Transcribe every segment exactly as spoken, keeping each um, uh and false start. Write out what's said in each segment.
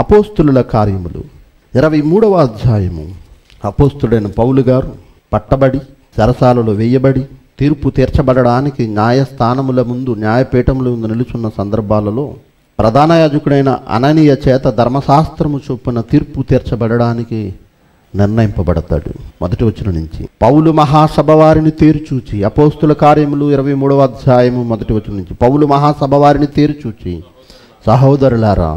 అపోస్తులుల కార్యములు ఇరవై మూడవ అధ్యాయము. అపోస్తులైన పౌలు గారు పట్టబడి చెరసాలలో వేయబడి తీర్పు తీర్చబడడానికి న్యాయస్థానముల ముందు న్యాయపీఠముల ముందు నిలుచున్న సందర్భాలలో ప్రధాన యాజకుడైన అననీయ చేత ధర్మశాస్త్రము చొప్పున తీర్పు తీర్చబడడానికి నిర్ణయింపబడతాడు. మొదటి వచనం నుంచి పౌలు మహాసభ వారిని తీర్చూచి, అపోస్తుల కార్యములు ఇరవై మూడవ అధ్యాయము మొదటి వచనం నుంచి పౌలు మహాసభ వారిని తీర్చూచి, సహోదరులారా,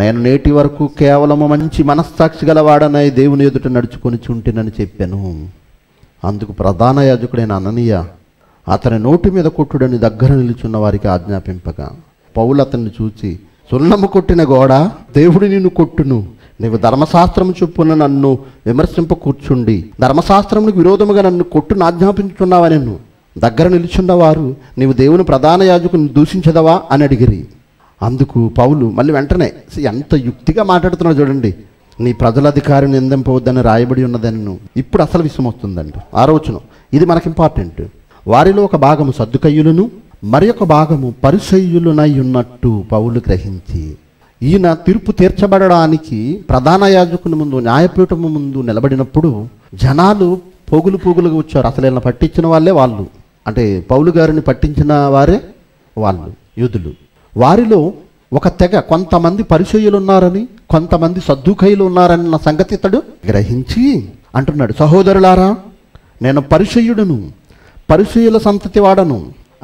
నేను నేటి వరకు కేవలము మంచి మనస్సాక్షి గలవాడనై దేవుని ఎదుట నడుచుకొని చుంటినని చెప్పాను. అందుకు ప్రధాన యాజకుడైన అననీయ అతని నోటి మీద కొట్టుడని దగ్గర నిలుచున్న వారికి ఆజ్ఞాపింపగా, పౌలు అతన్ని చూచి, సున్నము కొట్టిన గోడ, దేవుడు నిన్ను కొట్టును, నీవు ధర్మశాస్త్రం చొప్పున నన్ను విమర్శింప కూర్చుండి ధర్మశాస్త్రమునికి విరోధముగా నన్ను కొట్టును ఆజ్ఞాపించున్నావని నన్ను దగ్గర నిలుచున్నవారు నీవు దేవుని ప్రధాన యాజకుని దూషించదవా అని అడిగిరి. అందుకు పౌలు మళ్ళీ వెంటనే ఎంత యుక్తిగా మాట్లాడుతున్నాడు చూడండి, నీ ప్రజలాధికారిని నిందింపవద్దని రాయబడి ఉన్నదని నువ్వు ఇప్పుడు అసలు విషయం వస్తుందండి. ఆలోచన ఇది మనకి ఇంపార్టెంట్. వారిలో ఒక భాగము సద్దుకయ్యులను మరి ఒక భాగము పరిసయ్యులునై ఉన్నట్టు పౌలు గ్రహించి, ఈయన తీర్పు తీర్చబడడానికి ప్రధాన యాజకుని ముందు న్యాయపీఠము ముందు నిలబడినప్పుడు జనాలు పోగులు పోగులుగా వచ్చారు. అసలు ఇలా పట్టించిన వాళ్ళే వాళ్ళు, అంటే పౌలు గారిని పట్టించిన వారే వాళ్ళు యూదులు. వారిలో ఒక తెగ కొంతమంది పరిసయ్యులు ఉన్నారని కొంతమంది సద్దుకయ్యులు ఉన్నారన్న సంగతి ఇతడు గ్రహించి అంటున్నాడు, సహోదరులారా, నేను పరిసయ్యుడును పరిసయ్యుల సంతతి వాడను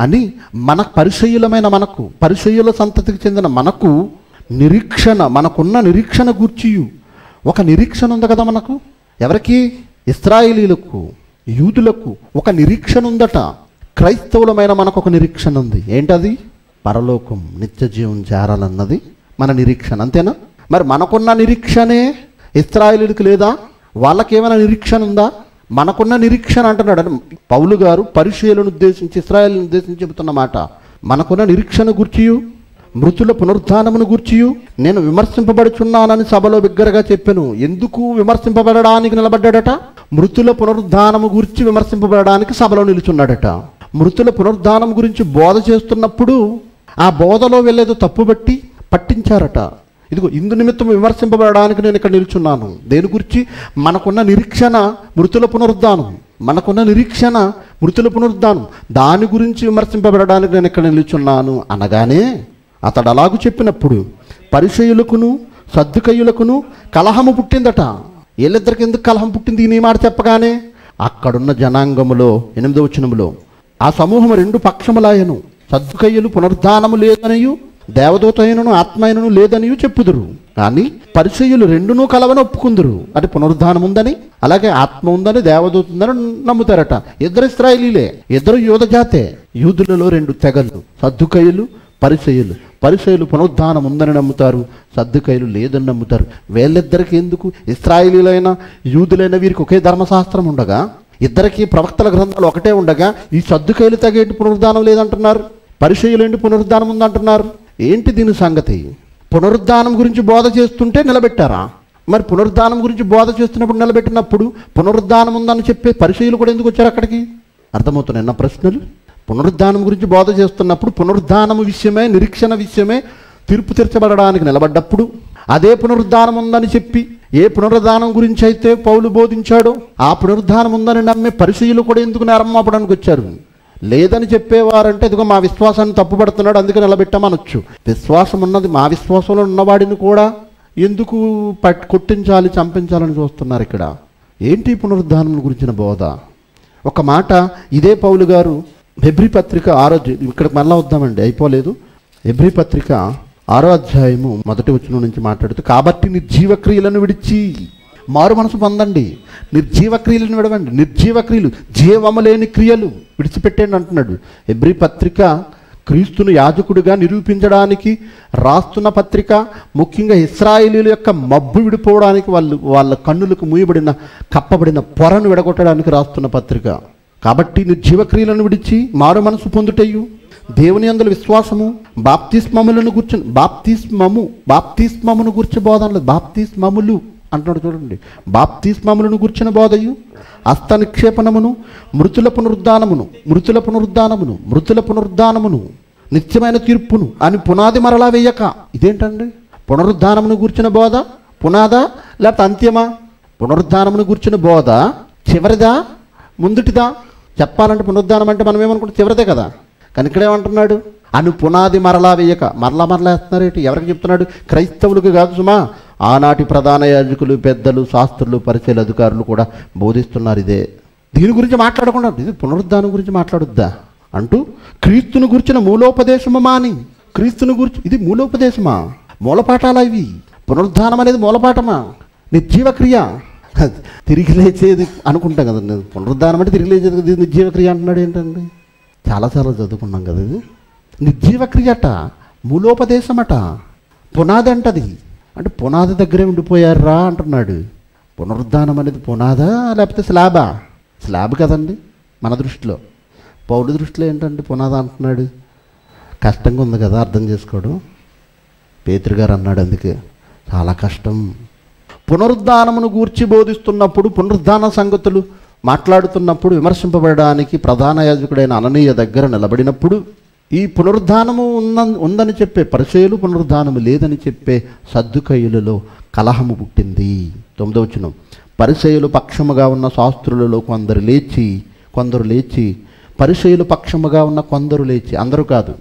అని మన పరిసయ్యులమైన మనకు పరిసయ్యుల సంతతికి చెందిన మనకు నిరీక్షణ మనకున్న నిరీక్షణ గూర్చియు ఒక నిరీక్షణ ఉంది కదా మనకు. ఎవరికి? ఇశ్రాయేలీలకు, యూదులకు ఒక నిరీక్షణ ఉందట. క్రైస్తవులమైన మనకు ఒక నిరీక్షణ ఉంది. ఏంటది? పరలోకం, నిత్య జీవం చేరాలన్నది మన నిరీక్షణ. అంతేనా? మరి మనకున్న నిరీక్షణే ఇశ్రాయేలులకు లేదా? వాళ్ళకేమైనా నిరీక్షణ ఉందా? మనకున్న నిరీక్షణ అంటున్నాడు పౌలు గారు. పరిసయ్యులను ఉద్దేశించి, ఇశ్రాయేలును ఉద్దేశించి చెబుతున్నమాట. మనకున్న నిరీక్షణ గుర్చియు మృతుల పునరుద్ధానమును గుర్చియు నేను విమర్శింపబడుచున్నానని సభలో బిగ్గరగా చెప్పాను. ఎందుకు విమర్శింపబడడానికి నిలబడ్డాడట? మృతుల పునరుద్ధానము గురించి విమర్శింపబడడానికి సభలో నిలుచున్నాడట. మృతుల పునరుద్ధానం గురించి బోధ చేస్తున్నప్పుడు ఆ బోధలో వెళ్ళేదో తప్పుబట్టి పట్టించారట. ఇదిగో ఇందు నిమిత్తం విమర్శింపబడడానికి నేను ఇక్కడ నిల్చున్నాను. దేని గురించి? మనకున్న నిరీక్షణ మృతుల పునరుద్ధానం, మనకున్న నిరీక్షణ మృతుల పునరుద్ధానం దాని గురించి విమర్శింపబడడానికి నేను ఇక్కడ నిల్చున్నాను అనగానే అతడు అలాగూ చెప్పినప్పుడు పరిసయ్యులకును సద్దుకయ్యులకును కలహము పుట్టిందట. వీళ్ళిద్దరికి ఎందుకు కలహం పుట్టింది? నీ మాట చెప్పగానే అక్కడున్న జనాంగములో ఎనిమిదవ వచనములో ఆ సమూహం రెండు పక్షములాయను, సద్దుకయ్యులు పునరుద్ధానము లేదనియు దేవదూతైనను ఆత్మైనను లేదనియు చెప్పుదురు. కానీ పరిసయ్యులు రెండునూ కలవని ఒప్పుకుందరు. అంటే పునరుద్ధానం ఉందని, అలాగే ఆత్మ ఉందని, దేవదూత ఉందని నమ్ముతారట. ఇద్దరు ఇశ్రాయేలీలే, ఇద్దరు యూదజాతే. యూదులలో రెండు తెగలు, సద్దుకయ్యులు, పరిసయ్యులు. పరిసయ్యులు పునరుద్ధానం ఉందని నమ్ముతారు, సద్దుకయ్యులు లేదని నమ్ముతారు. వీళ్ళిద్దరికి ఎందుకు? ఇశ్రాయేలీలైన యూదులైన వీరికి ఒకే ధర్మశాస్త్రం ఉండగా, ఇద్దరికీ ప్రవక్తల గ్రంథాలు ఒకటే ఉండగా, ఈ సద్దుకయ్యులు తెగేంటి పునరుద్ధానం లేదంటున్నారు, పరిసయ్యులు ఏంటి పునరుద్ధానం ఉందంటున్నారు? ఏంటి దీని సంగతి? పునరుద్ధానం గురించి బోధ చేస్తుంటే నిలబెట్టారా? మరి పునరుద్ధానం గురించి బోధ చేస్తున్నప్పుడు నిలబెట్టినప్పుడు పునరుద్ధానం ఉందని చెప్పే పరిసయ్యులు కూడా ఎందుకు వచ్చారు అక్కడికి? అర్థమవుతున్నాయి నా ప్రశ్నలు. పునరుద్ధానం గురించి బోధ చేస్తున్నప్పుడు పునరుద్ధానం విషయమే, నిరీక్షణ విషయమే తీర్పు తీర్చబడడానికి నిలబడ్డప్పుడు, అదే పునరుద్ధానం ఉందని చెప్పి ఏ పునరుద్ధానం గురించి అయితే పౌలు బోధించాడో ఆ పునరుద్ధానం ఉందని నమ్మే పరిసయ్యులు కూడా ఎందుకు నేరం మోపడానికి వచ్చారు? లేదని చెప్పేవారంటే ఇదిగో మా విశ్వాసాన్ని తప్పుపడుతున్నాడు అందుకే నిలబెట్టమనొచ్చు. విశ్వాసం ఉన్నది, మా విశ్వాసంలో ఉన్నవాడిని కూడా ఎందుకు పట్ కొట్టించాలి, చంపించాలని చూస్తున్నారు ఇక్కడ? ఏంటి పునరుద్ధానం గురించిన బోధ? ఒక మాట ఇదే పౌలు గారు హెబ్రీ పత్రిక ఆరో, ఇక్కడికి మళ్ళీ వద్దామండి, అయిపోలేదు. హెబ్రీ పత్రిక ఆరో అధ్యాయము మొదటి వచనం నుంచి మాట్లాడుతూ, కాబట్టి నిర్జీవక్రియలను విడిచి మారు మనసు పొందండి, నిర్జీవక్రియలను విడవండి, నిర్జీవక్రియలు జీవము లేని క్రియలు విడిచిపెట్టండి అంటున్నాడు. హెబ్రీ పత్రిక క్రీస్తును యాజకుడిగా నిరూపించడానికి రాస్తున్న పత్రిక. ముఖ్యంగా ఇశ్రాయేలీల యొక్క మబ్బు విడిపోవడానికి, వాళ్ళు వాళ్ళ కన్నులకు మూయబడిన కప్పబడిన పొరను విడగొట్టడానికి రాస్తున్న పత్రిక. కాబట్టి నిర్జీవక్రియలను విడిచి మారు మనసు పొందుటయు దేవుని అందులో విశ్వాసము బాప్తిస్మములను గుర్చి, బాప్తిస్మము బాప్తిస్మమును గుర్చి బోధ అనలేదు, బాప్తిస్మములు అంటున్నాడు చూడండి. బాప్తిస్మములను గుర్చిన బోధయు హస్త నిక్షేపణమును మృతుల పునరుద్ధానమును మృతుల పునరుద్ధానమును మృతుల పునరుద్ధానమును నిత్యమైన తీర్పును అని పునాది మరలా వేయక. ఇదేంటండి? పునరుద్ధానమును గుర్చిన బోధ పునాదా లేకపోతే అంత్యమా? పునరుద్ధానమును గుర్చిన బోధ చివరిదా ముందుటిదా? చెప్పాలంటే పునరుద్ధానం అంటే మనం ఏమనుకుంటాం, చివరిదే కదా. కానీ ఇక్కడేమంటున్నాడు, అను పునాది మరలా వేయక. మరలా మరలా వేస్తున్నారు ఏంటి? ఎవరికి చెప్తున్నాడు? క్రైస్తవులకు కాదు సుమా, ఆనాటి ప్రధాన యాజకులు, పెద్దలు, శాస్త్రులు, పరిచయ అధికారులు కూడా బోధిస్తున్నారు ఇదే. దీని గురించి మాట్లాడకుండా ఇది పునరుద్ధానం గురించి మాట్లాడొద్దా అంటూ క్రీస్తును గురించిన మూలోపదేశము మాని, క్రీస్తును గురించి ఇది మూలోపదేశమా? మూలపాఠాలా ఇవి? పునరుద్ధానం అనేది మూలపాఠమా? నిర్జీవక్రియ, తిరిగి లేచేది అనుకుంటాం కదా. పునరుద్ధానం అంటే తిరిగి లేచేది కదా, నిర్జీవక్రియ అంటున్నాడు ఏంటండి? చాలాసార్లు చదువుకున్నాం కదా, ఇది నిర్జీవక్రియట, మూలోపదేశమట, పునాది అంటది. అంటే పునాది దగ్గరే ఉండిపోయారు రా అంటున్నాడు. పునరుద్ధానం అనేది పునాదా లేకపోతే స్లాబా? స్లాబ్ కదండి మన దృష్టిలో. పౌలు దృష్టిలో ఏంటంటే పునాది అంటున్నాడు. కష్టంగా ఉంది కదా అర్థం చేసుకోవడం. పేతురు గారు అన్నాడు అందుకే చాలా కష్టం. పునరుద్ధానమును గూర్చి బోధిస్తున్నప్పుడు, పునరుద్ధాన సంగతులు మాట్లాడుతున్నప్పుడు, విమర్శింపబడడానికి ప్రధాన యాజకుడైన అననీయ దగ్గర నిలబడినప్పుడు, ఈ పునరుద్ధానము ఉన్న ఉందని చెప్పే పరిచయలు, పునరుద్ధానము లేదని చెప్పే సద్దుకయ్యులలో కలహము పుట్టింది. తొమ్మిదో వచనం, పరిచయలు పక్షముగా ఉన్న శాస్త్రులలో కొందరు లేచి కొందరు లేచి పరిచయలు పక్షముగా ఉన్న కొందరు లేచి, అందరూ కాదు,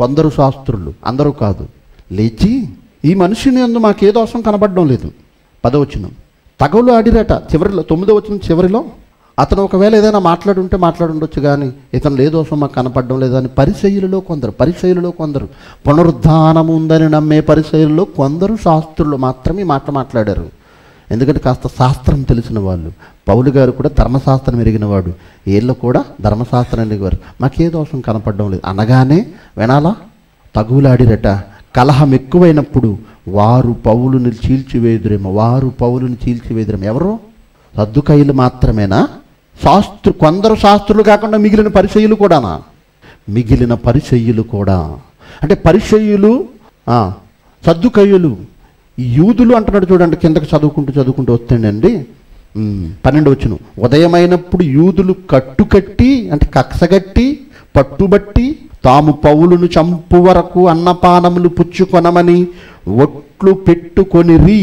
కొందరు శాస్త్రులు, అందరూ కాదు, లేచి ఈ మనిషిని అందు మాకే దోషం కనబడడం లేదు. పదవచనం, తగవులు ఆడిరట. చివరిలో తొమ్మిదో వచనం చివరిలో, అతను ఒకవేళ ఏదైనా మాట్లాడుంటే మాట్లాడుండొచ్చు, కానీ ఇతను ఏ దోషం మాకు కనపడడం లేదని పరిచయలలో కొందరు, పరిచయలలో కొందరు, పునరుద్ధానం ఉందని నమ్మే పరిచయలలో కొందరు శాస్త్రులు మాత్రమే మాట మాట్లాడారు. ఎందుకంటే కాస్త శాస్త్రం తెలిసిన వాళ్ళు. పౌలు గారు కూడా ధర్మశాస్త్రం ఎరిగినవాడు, వీళ్ళు కూడా ధర్మశాస్త్రం ఎరిగినవారు. మాకే దోషం కనపడడం లేదు అనగానే వినాలా? తగులాడిరట. కలహం ఎక్కువైనప్పుడు వారు పౌలుని చీల్చివేదురేమో, వారు పౌలుని చీల్చివేదురేమో. ఎవరు? సద్దుకయ్యులు మాత్రమేనా? శాస్త్రు కొందరు శాస్త్రులు కాకుండా మిగిలిన పరిచయులు కూడానా? మిగిలిన పరిచయులు కూడా. అంటే పరిచయులు, సద్దుకయ్యులు, యూదులు అంటున్నాడు చూడండి, కిందకు చదువుకుంటూ చదువుకుంటూ వస్తాడండి. పన్నెండు వచ్చును, ఉదయమైనప్పుడు యూదులు కట్టుకట్టి, అంటే కక్షగట్టి, పట్టుబట్టి, తాము పౌలును చంపు వరకు అన్నపానములు పుచ్చుకొనమని ఒట్లు పెట్టుకొని రీ,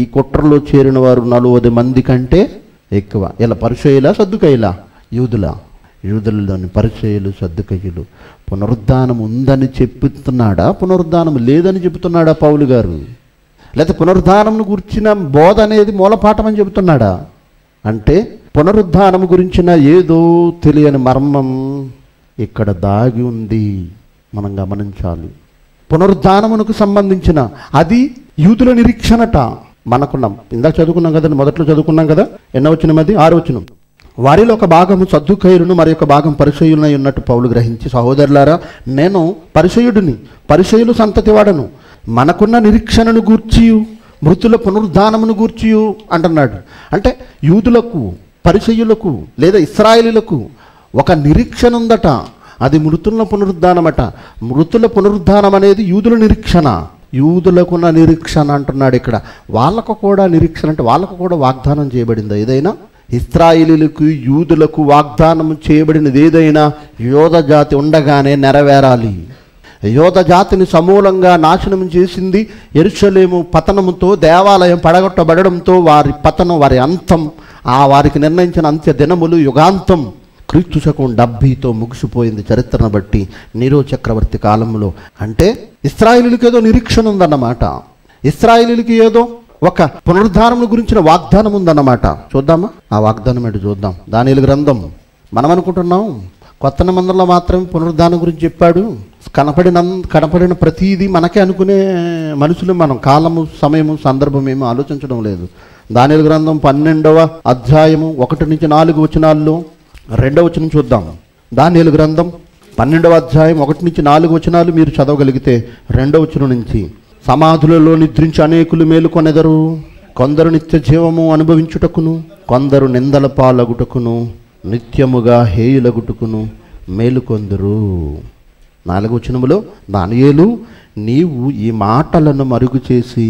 ఈ కుట్రలో చేరిన వారు నలభై మంది కంటే ఎక్కువ. ఇలా పరిచయలా సద్దుకయ్యులా? యూదులా? యూదులలోని పరిచయలు, సద్దుకయ్యులు. పునరుద్ధానం ఉందని చెప్తున్నాడా? పునరుద్ధానం లేదని చెబుతున్నాడా పౌలు గారు? లేకపోతే పునరుద్ధానంను గురించిన బోధ అనేది మూలపాఠం అని చెబుతున్నాడా? అంటే పునరుద్ధానం గురించిన ఏదో తెలియని మర్మం ఇక్కడ దాగి ఉంది, మనం గమనించాలి. పునరుద్ధానమునకు సంబంధించిన అది యూదుల నిరీక్షణట. మనకున్నాం, ఇందాక చదువుకున్నాం కదండి, మొదట్లో చదువుకున్నాం కదా. ఎన్నో వచనం? అది ఆరో వచనం. వారిలో ఒక భాగము సద్దుకయ్యులను మరి ఒక భాగం పరిచయులనై ఉన్నట్టు పౌలు గ్రహించి, సహోదరులారా, నేను పరిచయుడిని, పరిచయులు సంతతి వాడను, మనకున్న నిరీక్షణను గూర్చియు మృతుల పునరుద్ధానమును గూర్చియు అంటున్నాడు. అంటే యూదులకు, పరిచయులకు లేదా ఇశ్రాయేలులకు ఒక నిరీక్షణ ఉందట, అది మృతుల పునరుద్ధానమట. మృతుల పునరుద్ధానం అనేది యూదుల నిరీక్షణ, యూదులకున్న నిరీక్షణ అంటున్నాడు ఇక్కడ. వాళ్ళకు కూడా నిరీక్షణ అంటే వాళ్ళకు కూడా వాగ్దానం చేయబడింది ఏదైనా. ఇశ్రాయేలులకు, యూదులకు వాగ్దానం చేయబడినది ఏదైనా యోధ జాతి ఉండగానే నెరవేరాలి. యోధ జాతిని సమూలంగా నాశనం చేసింది యెరూషలేము పతనముతో, దేవాలయం పడగొట్టబడడంతో వారి పతనం, వారి అంతం, ఆ వారికి నిర్ణయించిన అంత్య దినములు, యుగాంతం క్రీస్తు శకం డెబ్బైతో ముగిసిపోయింది చరిత్రను బట్టి, నీరో చక్రవర్తి కాలంలో. అంటే ఇశ్రాయేలులకు ఏదో నిరీక్షణ ఉందన్నమాట, ఇశ్రాయేలులకు ఏదో ఒక పునరుద్ధానం గురించిన వాగ్దానం ఉందన్నమాట. చూద్దామా ఆ వాగ్దానం ఏంటో చూద్దాం. దానియేలు గ్రంథం. మనం అనుకుంటున్నాం కొత్త నిబంధనలో మాత్రమే పునరుద్ధానం గురించి చెప్పాడు, కనపడిన కనపడిన ప్రతీది మనకే అనుకునే మనుషులు మనం. కాలము, సమయము, సందర్భం ఏమీ ఆలోచించడం లేదు. దానియేలు గ్రంథం పన్నెండవ అధ్యాయము ఒకటి నుంచి నాలుగు వచనాల్లో రెండవ వచనం చూద్దాం. దానియేలు గ్రంథం పన్నెండవ అధ్యాయం ఒకటి నుంచి నాలుగు వచనాలు మీరు చదవగలిగితే, రెండవ వచనం నుంచి, సమాధులలో నిద్రించి అనేకులు మేలుకొనెదరు, కొందరు నిత్య జీవము అనుభవించుటకును, కొందరు నిందల పాలగుటకును, నిత్యముగా హేయులగుటకును మేలుకొందరు. నాలుగు వచనములో, దానియేలు, నీవు ఈ మాటలను మరుగు చేసి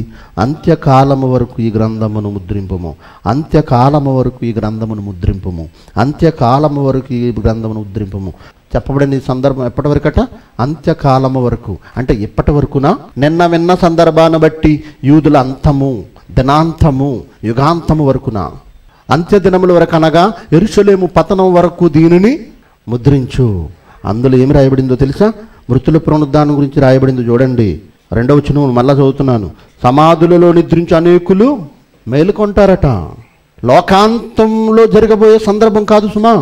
అంత్యకాలము వరకు ఈ గ్రంథమును ముద్రింపము, అంత్యకాలము వరకు ఈ గ్రంథమును ముద్రింపము, అంత్యకాలము వరకు ఈ గ్రంథమును ముద్రింపము. చెప్పబడిన ఈ సందర్భం ఎప్పటి వరకట అంత్యకాలము వరకు అంటే ఎప్పటి వరకున నిన్న విన్న సందర్భాన బట్టి యూదుల అంతము దినాంతము యుగాంతము వరకున అంత్య దినముల వరకు అనగా యెరూషలేము పతనం వరకు దీనిని ముద్రించు. అందులో ఏమి రాయబడిందో తెలుసా? మృతుల పునరుద్ధానం గురించి రాయబడింది చూడండి. రెండవ వచనం మళ్ళా చదువుతున్నాను. సమాధులలో నిద్రించు అనేకులు మేలుకొంటారట. లోకాంతంలో జరగబోయే సందర్భం కాదు సుమా.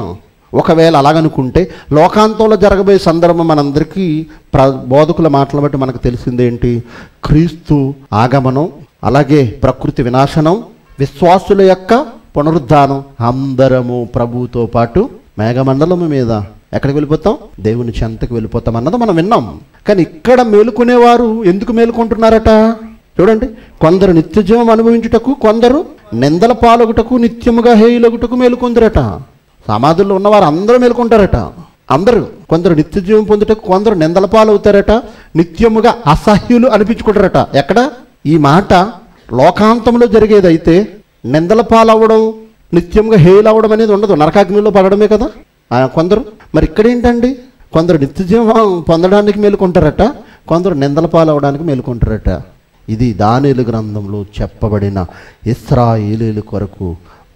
ఒకవేళ అలాగనుకుంటే లోకాంతంలో జరగబోయే సందర్భం మనందరికీ ప్ర బోధకుల మాటలు బట్టి మనకు తెలిసిందేంటి? క్రీస్తు ఆగమనం, అలాగే ప్రకృతి వినాశనం, విశ్వాసుల యొక్క పునరుద్ధానం, అందరము ప్రభువుతో పాటు మేఘమండలము మీద ఎక్కడికి వెళ్ళిపోతాం? దేవుని చెంతకు వెళ్ళిపోతాం అన్నది మనం విన్నాం. కానీ ఇక్కడ మేలుకునేవారు ఎందుకు మేలుకుంటున్నారట చూడండి. కొందరు నిత్యజీవం అనుభవించుటకు, కొందరు నిందల పాలొగుటకు, నిత్యముగా హేయులొగుటకు మేలుకొందరట. సమాధుల్లో ఉన్నవారు అందరూ మేలుకుంటారట. అందరూ కొందరు నిత్యజీవం పొందుటకు, కొందరు నిందల పాలవుతారట, నిత్యముగా అసహ్యులు అనిపించుకుంటారట. ఎక్కడ ఈ మాట లోకాంతంలో జరిగేదైతే నిందల పాలవ్వడం, నిత్యంగా హేయులవ్వడం అనేది ఉండదు, నరకాగ్నిలో పడడమే కదా కొందరు. మరి ఇక్కడేంటండి, కొందరు నిత్యజీవం పొందడానికి మేలుకుంటారట, కొందరు నిందల పాలవడానికి మేలుకుంటారట. ఇది దానియేలు గ్రంథంలో చెప్పబడిన ఇశ్రాయేలీయుల కొరకు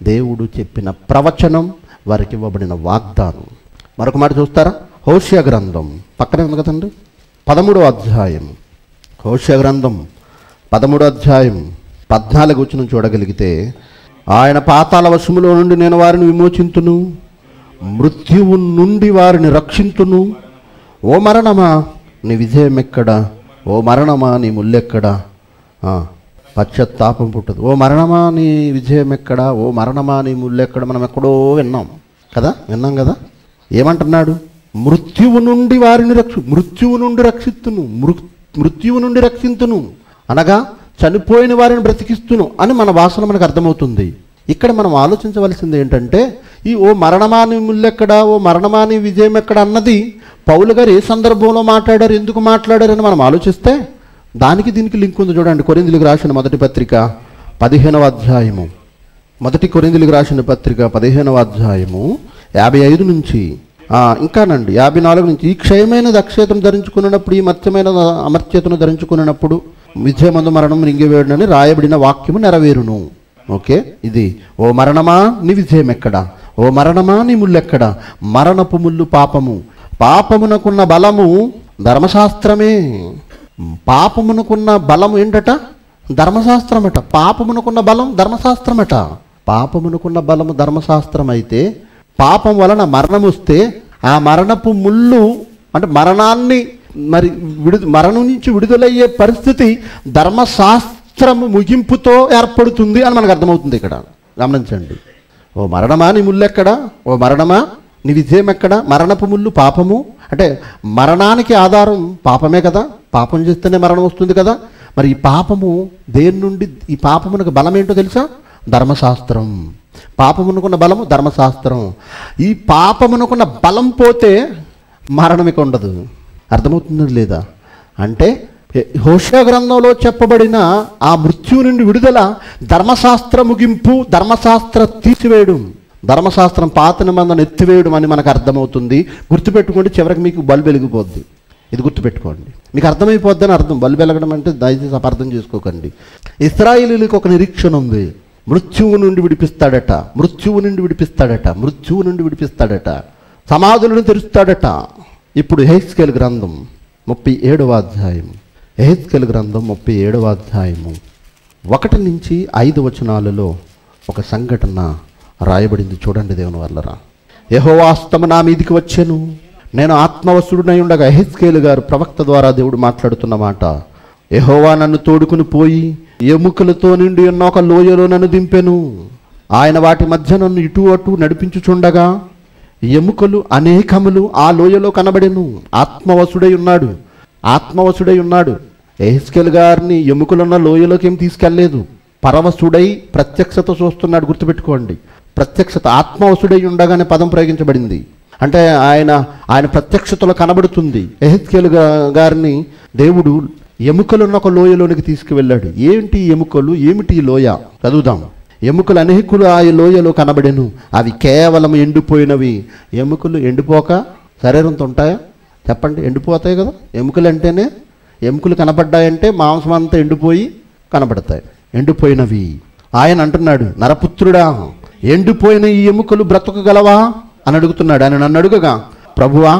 దేవుడు చెప్పిన ప్రవచనం, వారికి ఇవ్వబడిన వాగ్దానం. మరొక మాట చూస్తారా? హోషేయ గ్రంథం పక్కనే ఉంది కదండి, పదమూడవ అధ్యాయం. హోషేయ గ్రంథం పదమూడవ అధ్యాయం పద్నాలుగు వచనం చూడగలిగితే, ఆయన పాతాల వశములో నుండి నేను వారిని విమోచింతును, మృత్యువు నుండి వారిని రక్షించును. ఓ మరణమా నీ విజయం ఎక్కడా? ఓ మరణమా నీ ముల్లెక్కడా? పశ్చాత్తాపం పుట్టదు. ఓ మరణమా నీ విజయం ఎక్కడా? ఓ మరణమా నీ ముల్లెక్కడా? మనం ఎక్కడో విన్నాం కదా, విన్నాం కదా. ఏమంటున్నాడు? మృత్యువు నుండి వారిని రక్షి మృత్యువు నుండి రక్షిస్తును. మృ మృత్యువు నుండి రక్షించును అనగా చనిపోయిన వారిని బ్రతికిస్తును అని మన భాషలో మనకు అర్థమవుతుంది. ఇక్కడ మనం ఆలోచించవలసింది ఏంటంటే, ఈ ఓ మరణమాని ముల్లెక్కడా, ఓ మరణమాని విజయం ఎక్కడ అన్నది పౌలు గారు ఏ సందర్భంలో మాట్లాడారు, ఎందుకు మాట్లాడారని మనం ఆలోచిస్తే దానికి దీనికి లింక్ ఉంది చూడండి. కొరింథీయులకు రాసిన మొదటి పత్రిక పదిహేనవ అధ్యాయము మొదటి కొరింథీయులకు రాసిన పత్రిక పదిహేనవ అధ్యాయము యాభై ఐదు నుంచి ఇంకానండి యాభై నాలుగు నుంచి. ఈ క్షయమైన అక్షయతను ధరించుకున్నప్పుడు, ఈ మత్యమైన అమర్త్యతను ధరించుకున్నప్పుడు విజయమందు మరణం రింగివేయుడని రాయబడిన వాక్యము నెరవేరును. ఓకే, ఇది ఓ మరణమా నీ విజయం ఎక్కడా? ఓ మరణమా నీ ముల్లెక్కడా? మరణపు ముళ్ళు పాపము. పాపమునకున్న బలము ధర్మశాస్త్రమే. పాపమునకున్న బలం ఏంటట? ధర్మశాస్త్రమట. పాపమునకున్న బలం ధర్మశాస్త్రమట. పాపమునకున్న బలము ధర్మశాస్త్రం అయితే, పాపం వలన మరణం వస్తే ఆ మరణపు ముళ్ళు అంటే మరణాన్ని మరి విడు మరణం నుంచి విడుదలయ్యే పరిస్థితి ధర్మశాస్త్రము ముగింపుతో ఏర్పడుతుంది అని మనకు అర్థమవుతుంది. ఇక్కడ గమనించండి. ఓ మరణమా నీ ముల్లెక్కడా? ఓ మరణమా నీ విజయం ఎక్కడా? మరణపు ముళ్ళు పాపము అంటే మరణానికి ఆధారం పాపమే కదా. పాపం చేస్తేనే మరణం వస్తుంది కదా. మరి ఈ పాపము దేని నుండి? ఈ పాపమునకు బలం ఏంటో తెలుసా? ధర్మశాస్త్రం. పాపమునకున్న బలము ధర్మశాస్త్రం. ఈ పాపమునకున్న బలం పోతే మరణం ఇక ఉండదు. అర్థమవుతుంది లేదా? అంటే హోషేయ గ్రంథంలో చెప్పబడిన ఆ మృత్యు నుండి విడుదల ధర్మశాస్త్ర ముగింపు, ధర్మశాస్త్ర తీసివేయడం, ధర్మశాస్త్రం పాత నిబంధన ఎత్తివేయడం అని మనకు అర్థమవుతుంది. గుర్తుపెట్టుకోండి, చివరికి మీకు బల్బు వెలిగిపోద్ది. ఇది గుర్తుపెట్టుకోండి, మీకు అర్థమైపోద్దని అర్థం. బల్బు వెలగడం అంటే దయచేసి అపార్థం చేసుకోకండి. ఇశ్రాయేలీయులకు ఒక నిరీక్షణ ఉంది. మృత్యువు నుండి విడిపిస్తాడట, మృత్యువు నుండి విడిపిస్తాడట, మృత్యువు నుండి విడిపిస్తాడట, సమాధులను తెరుస్తాడట. ఇప్పుడు యెహెజ్కేలు గ్రంథం ముప్పై ఏడవ అధ్యాయం యెహెజ్కేలు గ్రంథం ముప్పై ఏడవ అధ్యాయము ఒకటి నుంచి ఐదు వచనాలలో ఒక సంఘటన రాయబడింది చూడండి. దేవుని వల్లరా, యెహోవా హస్తము నా మీదికి వచ్చెను, నేను ఆత్మవశుడునై ఉండగా. యెహెజ్కేలు గారు ప్రవక్త ద్వారా దేవుడు మాట్లాడుతున్న మాట. యెహోవా నన్ను తోడుకుని పోయి ఎముకలతో నిండి ఉన్న ఒక లోయలో నన్ను దింపెను. ఆయన వాటి మధ్య నన్ను ఇటు అటు నడిపించుచుండగా ఎముకలు అనేకములు ఆ లోయలో కనబడెను. ఆత్మవశుడై ఉన్నాడు, ఆత్మవశుడై ఉన్నాడు. యెహెజ్కేలు గారిని ఎముకలున్న లోయలోకి ఏం తీసుకెళ్లలేదు. పరవశుడై ప్రత్యక్షత చూస్తున్నాడు. గుర్తుపెట్టుకోండి, ప్రత్యక్షత. ఆత్మవశుడై ఉండగానే పదం ప్రయోగించబడింది. అంటే ఆయన ఆయన ప్రత్యక్షతలో కనబడుతుంది. యెహెజ్కేలు గారిని దేవుడు ఎముకలున్న ఒక లోయలోనికి తీసుకువెళ్ళాడు. ఏంటి ఎముకలు? ఏమిటి ఈ లోయ? చదువుదాం. ఎముకలు అనేకులు ఆ లోయలో కనబడెను, అవి కేవలం ఎండిపోయినవి. ఎముకలు ఎండిపోక శరీరంతో ఉంటాయా చెప్పండి, ఎండిపోతాయి కదా. ఎముకలు అంటేనే ఎముకలు కనబడ్డాయంటే మాంసం అంతా ఎండిపోయి కనబడతాయి. ఎండిపోయినవి ఆయన అంటున్నాడు, నరపుత్రుడా ఎండిపోయిన ఈ ఎముకలు బ్రతకగలవా అని అడుగుతున్నాడు. ఆయన నన్ను అడుగగా, ప్రభువా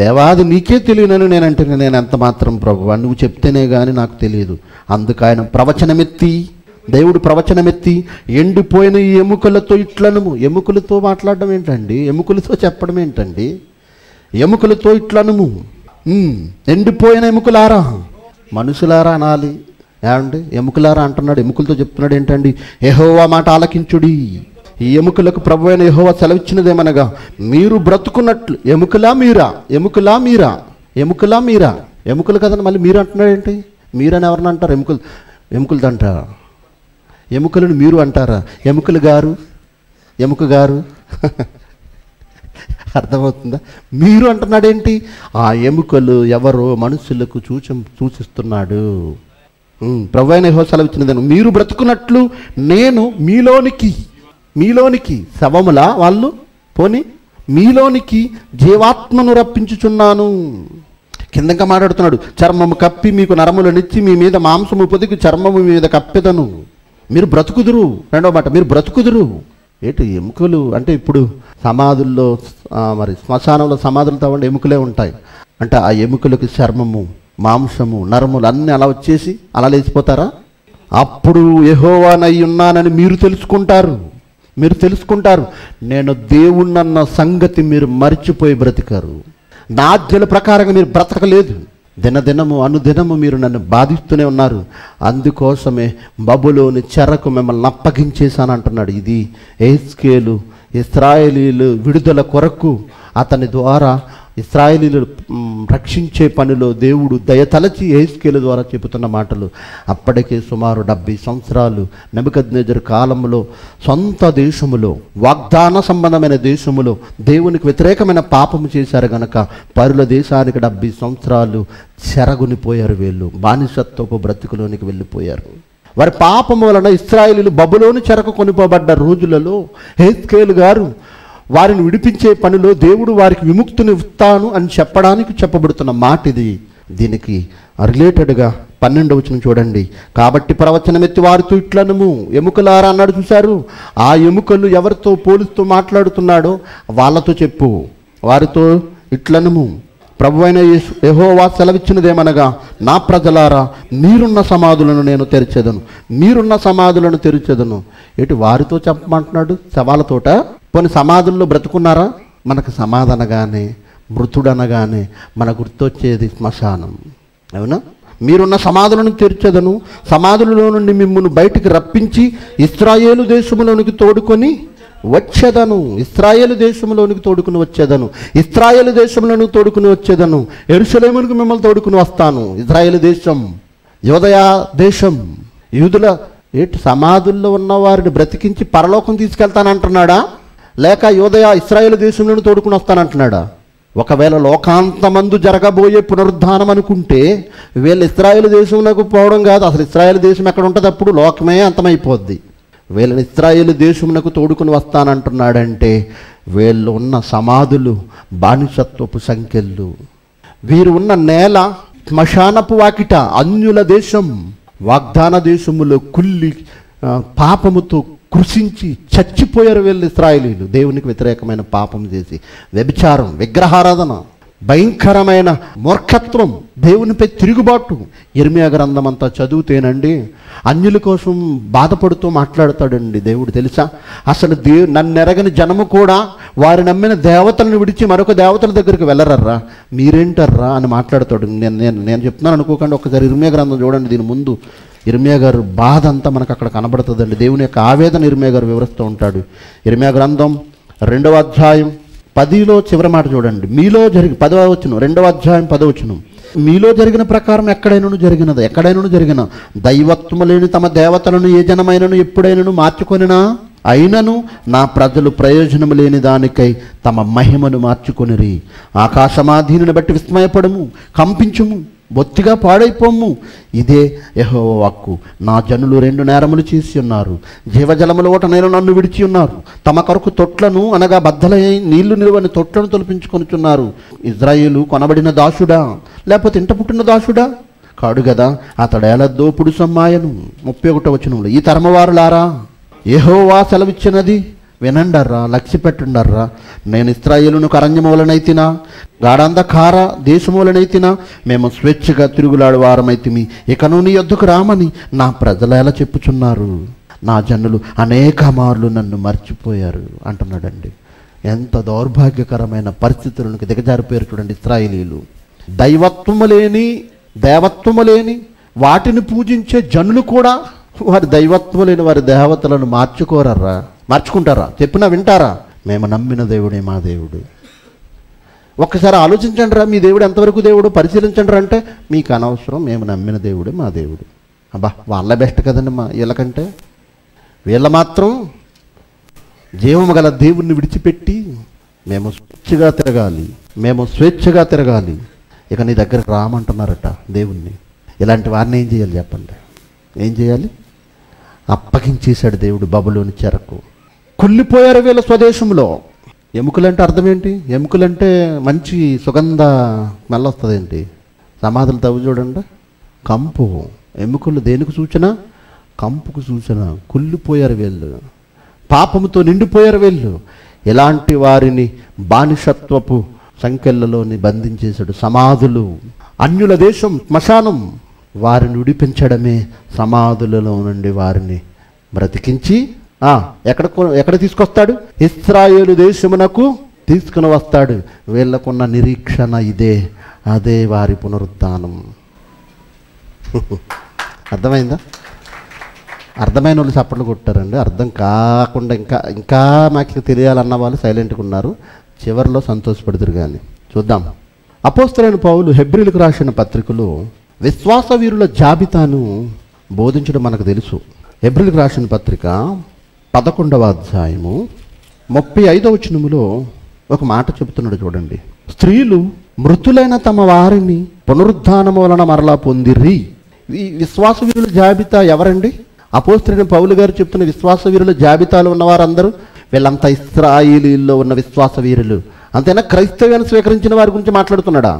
దేవా అది నీకే తెలియనని నేనంటే నేను ఎంత మాత్రం ప్రభువా, నువ్వు చెప్తేనే కానీ నాకు తెలియదు. అందుకు ఆయన ప్రవచనమెత్తి, దేవుడు ప్రవచనమెత్తి ఎండిపోయిన ఈ ఎముకలతో ఇట్లను, ఎముకలతో మాట్లాడడం ఏంటండి, ఎముకలతో చెప్పడం ఏంటండి, ఎముకలతో ఇట్లనుము, ఎండిపోయిన ఎముకలారా మనుషులారా అనాలి ఏమండి, ఎముకలారా అంటున్నాడు. ఎముకలతో చెప్తున్నాడు ఏంటండి, యెహోవా మాట ఆలకించుడి. ఈ ఎముకలకు ప్రభు అయిన యెహోవా సెలవిచ్చినదేమనగా మీరు బ్రతుకున్నట్లు, ఎముకలా మీరా, ఎముకలా మీరా, ఎముకలా మీరా, ఎముకలు కదండి, మళ్ళీ మీరు అంటున్నాడు ఏంటి, మీరని ఎవరిని అంటారు, ఎముకలు ఎముకలతో అంటారా, ఎముకలను మీరు అంటారా, ఎముకలు గారు ఎముక గారు అర్థమవుతుందా, మీరు అంటున్నాడేంటి, ఆ ఎముకలు ఎవరో మనుషులకు సూచం సూచిస్తున్నాడు. ప్రభు అయిన యెహోవా సెలవిచ్చినదేమనగా మీరు బ్రతుకున్నట్లు నేను మీలోనికి, మీలోనికి శవములా వాళ్ళు పోని మీలోనికి జీవాత్మను రప్పించుచున్నాను. కిందంగా మాట్లాడుతున్నాడు, చర్మము కప్పి మీకు నరములనిచ్చి మీ మీద మాంసము పొదిగి చర్మము మీద కప్పెదను, మీరు బ్రతుకుదురు. రెండో మాట, మీరు బ్రతుకుదురు. ఏంటి ఎముకలు అంటే, ఇప్పుడు సమాధుల్లో మరి శ్మశానంలో సమాధులు తవ్వండి ఎముకలే ఉంటాయి అంటే, ఆ ఎముకలకు చర్మము మాంసము నరములు అన్నీ అలా వచ్చేసి అలా లేచిపోతారా? అప్పుడు యెహోవానై ఉన్నానని మీరు తెలుసుకుంటారు, మీరు తెలుసుకుంటారు. నేను దేవుణ్ణన్న సంగతి మీరు మరిచిపోయి బ్రతికారు, నా ఆజ్ఞల ప్రకారంగా మీరు బ్రతకలేదు. దినదినము అనుదినము మీరు నన్ను బాధిస్తూనే ఉన్నారు, అందుకోసమే బబులోని చెరకు మిమ్మల్ని అప్పగించేశాను అంటున్నాడు. ఇది యెహెజ్కేలు ఇశ్రాయేలీలు విడుదల కొరకు, అతని ద్వారా ఇశ్రాయేలీలు రక్షించే పనిలో దేవుడు దయతలచి యెహెజ్కేలు ద్వారా చెబుతున్న మాటలు. అప్పటికే సుమారు డెబ్బై సంవత్సరాలు నెబుకద్నెజరు కాలంలో సొంత దేశములో, వాగ్దాన సంబంధమైన దేశములో దేవునికి వ్యతిరేకమైన పాపము చేశారు గనక పరుల దేశానికి డెబ్బై సంవత్సరాలు చెరగునిపోయారు, వీళ్ళు బానిసత్వపు బ్రతుకులోనికి వెళ్ళిపోయారు. వారి పాపము వలన ఇశ్రాయేలీలు బబులోని చెరకు కొనిపోబడ్డ రోజులలో యెహెజ్కేలు గారు వారిని విడిపించే పనిలో దేవుడు వారికి విముక్తిని ఇస్తాను అని చెప్పడానికి చెప్పబడుతున్న మాట ఇది. దీనికి రిలేటెడ్గా పన్నెండవ వచనం చూడండి, కాబట్టి ప్రవచనమెత్తి వారితో ఇట్లనము, ఎముకలారా అన్నాడు చూశారు, ఆ ఎముకలు ఎవరితో పోలుస్తూ మాట్లాడుతున్నాడో వాళ్ళతో చెప్పు, వారితో ఇట్లనము, ప్రభు అయిన యెహోవా సెలవిచ్చినదేమనగా నా ప్రజలారా మీరున్న సమాధులను నేను తెరిచెదను, మీరున్న సమాధులను తెరిచెదను. ఎటు వారితో చెప్పమంటున్నాడు, శవాలతోట. కొన్ని సమాధుల్లో బ్రతుకున్నారా? మనకు సమాధి అనగానే మృతుడనగానే మన గుర్తొచ్చేది శ్మశానం, అవునా? మీరున్న సమాధులను తెరిచెదను, సమాధులలో నుండి మిమ్మల్ని బయటికి రప్పించి ఇశ్రాయేలు దేశంలోనికి తోడుకొని వచ్చేదను, ఇశ్రాయేలు దేశంలోనికి తోడుకుని వచ్చేదను, ఇశ్రాయేలు దేశంలోనికి తోడుకుని వచ్చేదను, యెరూషలేమునికి మిమ్మల్ని తోడుకుని వస్తాను. ఇశ్రాయేలు దేశం, యోదయా దేశం, యూదుల ఏటు సమాధుల్లో ఉన్న వారిని బ్రతికించి పరలోకం తీసుకెళ్తానంటున్నాడా, లేక యోదయా ఇశ్రాయేలు దేశంలోని తోడుకుని వస్తానంటున్నాడా? ఒకవేళ లోకాంతమందు జరగబోయే పునరుద్ధానం అనుకుంటే వీళ్ళు ఇశ్రాయేలు దేశంలోకి పోవడం కాదు, అసలు ఇశ్రాయేలు దేశం ఎక్కడ ఉంటుంది, అప్పుడు లోకమే అంతమైపోద్ది. వీళ్ళని ఇశ్రాయేలు దేశమునకు తోడుకుని వస్తానంటున్నాడంటే వీళ్ళు ఉన్న సమాధులు బానిసత్వపు సంఖ్యలు, వీరు ఉన్న నేల శ్మశానపు వాకిట, అన్యుల దేశం, వాగ్దాన దేశములో కుల్లి పాపముతో కృషించి చచ్చిపోయారు వీళ్ళు ఇశ్రాయేలీలు, దేవునికి వ్యతిరేకమైన పాపం చేసి, వ్యభిచారం, విగ్రహారాధన, భయంకరమైన మూర్ఖత్వం, దేవునిపై తిరుగుబాటు. యిర్మీయా గ్రంథం అంతా చదువుతేనండి అన్యుల కోసం బాధపడుతూ మాట్లాడతాడండి దేవుడు, తెలుసా? అసలు దేవు నన్నెరగని జనము కూడా వారు నమ్మిన దేవతలను విడిచి మరొక దేవతల దగ్గరికి వెళ్ళరర్రా, మీరేంటర్రా అని మాట్లాడతాడు. నేను నేను నేను చెప్తున్నాను అనుకోకండి, ఒకసారి యిర్మీయా గ్రంథం చూడండి. దీని ముందు యిర్మీయా గారు బాధ అంతా మనకు అక్కడ కనబడుతుందండి, దేవుని యొక్క ఆవేదన యిర్మీయా గారు వివరిస్తూ ఉంటాడు. యిర్మీయా గ్రంథం రెండవ అధ్యాయం పదిలో చివరి మాట చూడండి, మీలో జరిగి పదవ వచ్చును రెండవ అధ్యాయం పదవచ్చును మీలో జరిగిన ప్రకారం ఎక్కడైనను జరిగినది, ఎక్కడైనను జరిగిన దైవత్వము లేని తమ దేవతలను ఏ జనమైనను ఎప్పుడైనను మార్చుకొనినా అయినను నా ప్రజలు ప్రయోజనము లేని దానికై తమ మహిమను మార్చుకొనిరి. ఆకాశమాధీనుని బట్టి విస్మయపడము, కంపించుము, బొత్తిగా పాడైపోము. ఇదే యెహోవా వాక్కు. నా జనులు రెండు నేరములు చేసి ఉన్నారు. జీవజలముల ఓట నేను నన్ను విడిచి ఉన్నారు. తమ కొరకు తొట్లను అనగా బద్దలై నీళ్లు నిలువని తొట్లను తొలిపించుకొనుచున్నారు. ఇజ్రాయేలు కొనబడిన దాసుడా లేకపోతే ఇంట పుట్టిన దాసుడా కాడు కదా. అతడేల దోపుడు సమ్మాయను. ముప్పై ఒకటో వచనంలో ఈ తరమవారులారా యెహోవా సెలవిచ్చినది వినండర్రా, లక్ష్య పెట్టుండర్రా. నేను ఇశ్రాయేలును కరణ్యమూలనైతినా గాఢాంధకార దేశమూలనైతినా మేము స్వేచ్ఛగా తిరుగులాడు వారమైతిమి. ఇకను నీ యొద్దకు రామని నా ప్రజలు ఎలా చెప్పుచున్నారు. నా జనులు అనేక మార్లు నన్ను మర్చిపోయారు అంటున్నాడండి. ఎంత దౌర్భాగ్యకరమైన పరిస్థితులకు దిగజారిపోయారు చూడండి ఇశ్రాయేలీలు. దైవత్వము లేని దేవత్వము లేని వాటిని పూజించే జనులు కూడా వారి దైవత్వం లేని వారి దేవతలను మార్చుకోరర్రా. మార్చుకుంటారా? చెప్పినా వింటారా? మేము నమ్మిన దేవుడే మా దేవుడు. ఒక్కసారి ఆలోచించండి రా, మీ దేవుడు ఎంతవరకు దేవుడు పరిశీలించండి రా అంటే మీకు అనవసరం. మేము నమ్మిన దేవుడే మా దేవుడు. అబ్బా వాళ్ళ బెస్ట్ కదండి మా వీళ్ళకంటే. వీళ్ళ మాత్రం జీవము గల దేవుణ్ణి విడిచిపెట్టి మేము స్వేచ్ఛగా తిరగాలి, మేము స్వేచ్ఛగా తిరగాలి ఇక నీ దగ్గర రామంటున్నారట దేవుణ్ణి. ఇలాంటి వారిని ఏం చేయాలి చెప్పండి? ఏం చేయాలి? అప్పగించేశాడు దేవుడు బబులోని చెరకు. కుళ్ళిపోయారు వీళ్ళ స్వదేశంలో. ఎముకలంటే అర్థం ఏంటి? ఎముకలంటే మంచి సుగంధ స్మెల్ వస్తుంది ఏంటి? సమాధులు తవ్వు చూడండి, కంపు. ఎముకలు దేనికి సూచన? కంపుకు సూచన. కుళ్ళిపోయారు వీళ్ళు, పాపముతో నిండిపోయారు వీళ్ళు. ఇలాంటి వారిని బానిసత్వపు సంఖ్యలలోని బంధించేశాడు. సమాధులు, అన్యుల దేశం, శ్మశానం. వారిని విడిపించడమే సమాధులలో నుండి వారిని బ్రతికించి ఎక్కడ ఎక్కడ తీసుకొస్తాడు? ఇశ్రాయేలు దేశమునకు తీసుకుని వస్తాడు. వీళ్ళకున్న నిరీక్షణ ఇదే, అదే వారి పునరుత్థానం. అర్థమైందా? అర్థమైన వాళ్ళు చప్పట్లు కొట్టారండి. అర్థం కాకుండా ఇంకా ఇంకా మాకు తెలియాలన్న వాళ్ళు సైలెంట్గా ఉన్నారు. చివరిలో సంతోషపడుతురు. కానీ చూద్దాం. అపోస్తలుడైన పౌలు హెబ్రీలకు రాసిన పత్రికలో విశ్వాస వీరుల జాబితాను బోధించడం మనకు తెలుసు. హెబ్రీలకు రాసిన పత్రిక పదకొండవ అధ్యాయము ముప్పై ఐదవ వచనములో ఒక మాట చెబుతున్నాడు చూడండి. స్త్రీలు మృతులైన తమ వారిని పునరుద్ధానం వలన మరలా పొందిరి. ఈ విశ్వాస వీరుల జాబితా ఎవరండి? అపోస్తలుడైన పౌలు గారు చెప్తున్న విశ్వాస వీరుల జాబితాలో ఉన్నవారందరూ వీళ్ళంతా ఇశ్రాయేలీల్లో ఉన్న విశ్వాస వీరులు అంతేనా? క్రైస్తవ్యాన్ని స్వీకరించిన వారి గురించి మాట్లాడుతున్నాడా?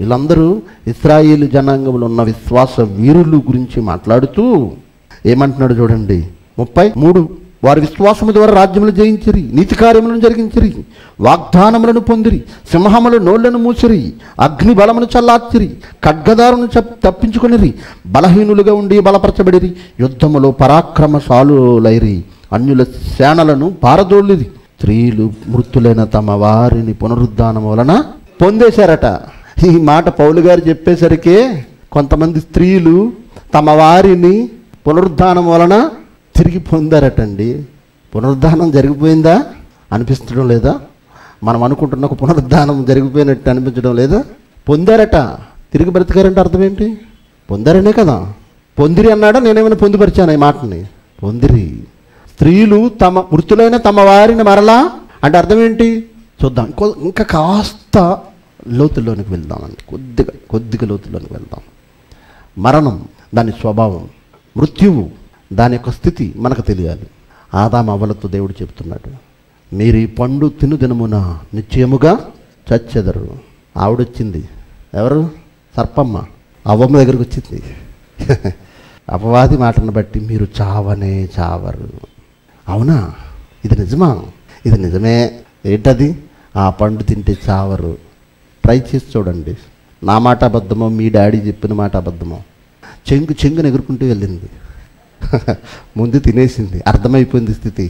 వీళ్ళందరూ ఇశ్రాయేలు జనాంగంలో ఉన్న విశ్వాస వీరుల గురించి మాట్లాడుతూ ఏమంటున్నాడు చూడండి. ముప్పై మూడు వారు విశ్వాసము ద్వారా రాజ్యములు జయించిరి, నీతి కార్యములను జరిగించిరి, వాగ్దానములను పొందిరి, సింహముల నోళ్లను మూసిరి, అగ్ని బలమును చల్లార్చిరి, ఖడ్గదారును తప్పించుకొనిరి, బలహీనులుగా ఉండి బలపరచబడిరి, యుద్ధములో పరాక్రమశాలులైరి, అన్యుల సేనలను పారదోలిరి. స్త్రీలు మృతులైన తమ వారిని పునరుద్ధానం వలన పొందేశారట. ఈ మాట పౌలు గారు చెప్పేసరికి కొంతమంది స్త్రీలు తమ వారిని పునరుద్ధానం వలన తిరిగి పొందారటండి. పునరుద్ధానం జరిగిపోయిందా అనిపించడం లేదా? మనం అనుకుంటున్న ఒక పునరుద్ధానం జరిగిపోయినట్టు అనిపించడం లేదా? పొందారట. తిరిగి బ్రతికారంటే అర్థం ఏంటి? పొందారనే కదా. పొందిరి అన్నాడా? నేనేమైనా పొందుపరిచాను ఈ మాటని? పొందిరి. స్త్రీలు తమ మృతులైన తమ వారిని మరలా అంటే అర్థం ఏంటి చూద్దాం. ఇంకా కాస్త లోతుల్లోనికి వెళ్దామండి. కొద్దిగా కొద్దిగా లోతుల్లోనికి వెళ్దాం. మరణం, దాని స్వభావం, మృత్యువు, దాని యొక్క స్థితి మనకు తెలియాలి. ఆదాము అవ్వలతో దేవుడు చెప్తున్నాడు, మీరు ఈ పండు తిను దినమున నిశ్చయముగా చచ్చెదరు. ఆవిడొచ్చింది. ఎవరు? సర్పమ్మ అవ్వమ్మ దగ్గరికి వచ్చింది. అపవాది మాటను బట్టి మీరు చావనే చావరు. అవునా? ఇది నిజమా? ఇది నిజమే. ఏంటది? ఆ పండు తింటే చావరు. ట్రై చేసి చూడండి. నా మాట అబద్ధమో మీ డాడీ చెప్పిన మాట అబద్ధమో. చెంగు చెంగును ఎగురుకుంటూ వెళ్ళింది, ముందు తినేసింది. అర్థమైపోయింది స్థితి.